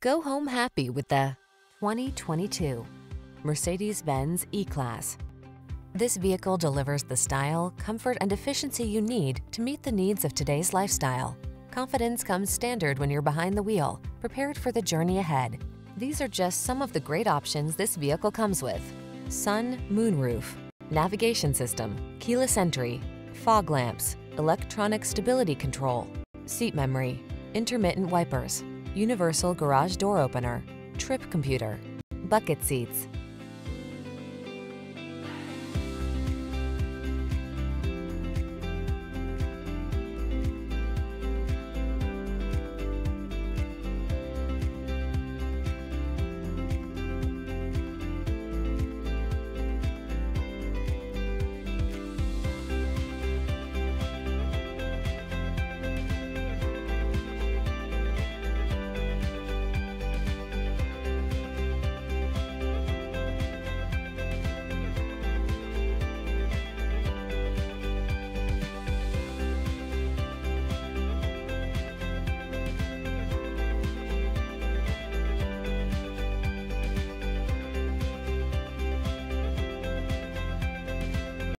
Go home happy with the 2022 Mercedes-Benz E-Class. This vehicle delivers the style, comfort, and efficiency you need to meet the needs of today's lifestyle. Confidence comes standard when you're behind the wheel, prepared for the journey ahead. These are just some of the great options this vehicle comes with: sun, moonroof, navigation system, keyless entry, fog lamps, electronic stability control, seat memory, intermittent wipers, universal garage door opener, trip computer, bucket seats.